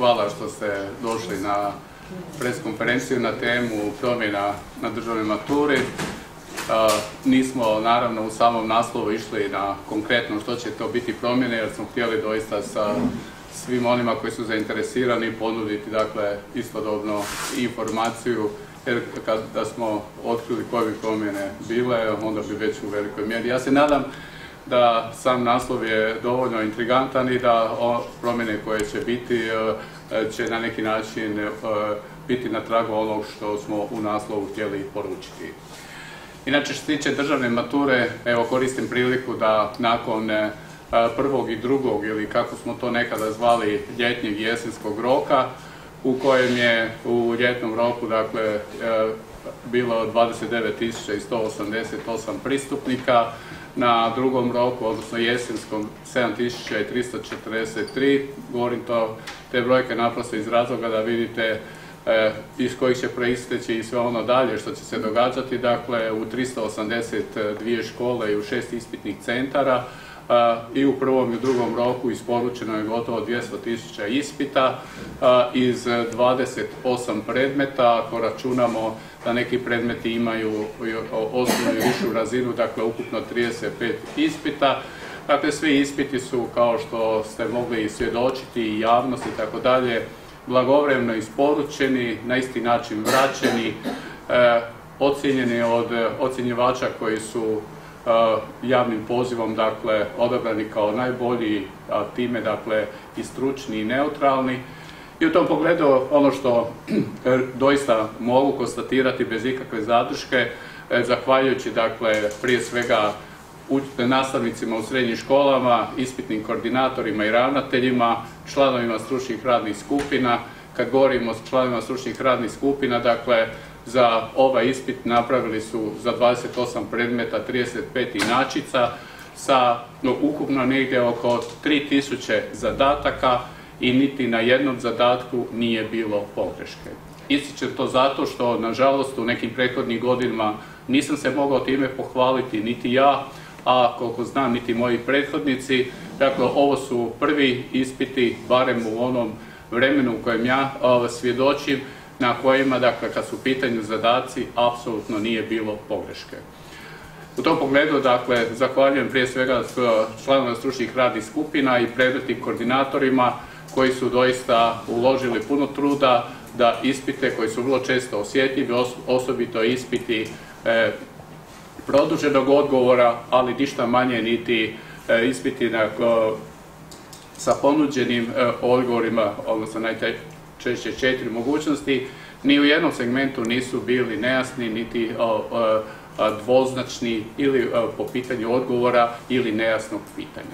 Hvala što ste došli na preskonferenciju na temu promjena na državnoj maturi. Nismo naravno u samom naslovu išli na konkretno što će to biti promjene, jer smo htjeli doista sa svim onima koji su zainteresirani ponuditi istodobno informaciju, jer kada smo otkrili koje bi promjene bile, onda bi već u velikoj mjeri. Ja se nadam da sam naslov je dovoljno intrigantan i da promjene koje će biti će na neki način biti na tragu onog što smo u naslovu htjeli poručiti. Inače, što se tiče državne mature, evo koristim priliku da nakon prvog i drugog, ili kako smo to nekada zvali, ljetnjeg i jesenskog roka, u kojem je u ljetnom roku bilo 29.188 pristupnika, na drugom roku, odnosno jesenskom, 7.343, govorim to te brojke naprosto iz razloga da vidite iz kojih će proisteći i sve ono dalje što će se događati, dakle u 382 škole i u 6 ispitnih centara i u prvom i u drugom roku isporučeno je gotovo 200.000 ispita iz 28 predmeta, ako računamo da neki predmeti imaju osnovnu i višu razinu, dakle ukupno 35 ispita. Dakle, svi ispiti su, kao što ste mogli svjedočiti i javnost i tako dalje, blagovremno isporučeni, na isti način vraćeni, ocijenjeni od ocjenjivača koji su javnim pozivom odabrani kao najbolji, a time i stručni i neutralni. I u tom pogledu ono što doista mogu konstatirati bez ikakve zadrške, zahvaljujući prije svega nastavnicima u srednjim školama, ispitnim koordinatorima i ravnateljima, članovima stručnih radnih skupina. Kad govorimo o članovima stručnih radnih skupina, za ovaj ispit napravili su za 28 predmeta 35 inačica sa ukupno negdje oko 3000 zadataka i niti na jednom zadatku nije bilo pogreške. Ističem to zato što, nažalost, u nekim prethodnim godinama nisam se mogao time pohvaliti niti ja, a koliko znam niti moji prethodnici. Dakle, ovo su prvi ispiti, barem u onom vremenu u kojem ja svjedočim, na kojima, kad su u pitanju zadaci, apsolutno nije bilo pogreške. U tom pogledu, zahvaljujem prije svega članovima stručnih radnih skupina i predmetnim koordinatorima koji su doista uložili puno truda da ispite koji su vrlo često osjetljivi, osobito ispiti produženog odgovora, ali ništa manje niti ispiti sa ponuđenim odgovorima, odnosno najčešće 4 mogućnosti, ni u jednom segmentu nisu bili nejasni, niti dvoznačni ili po pitanju odgovora ili nejasnog pitanja.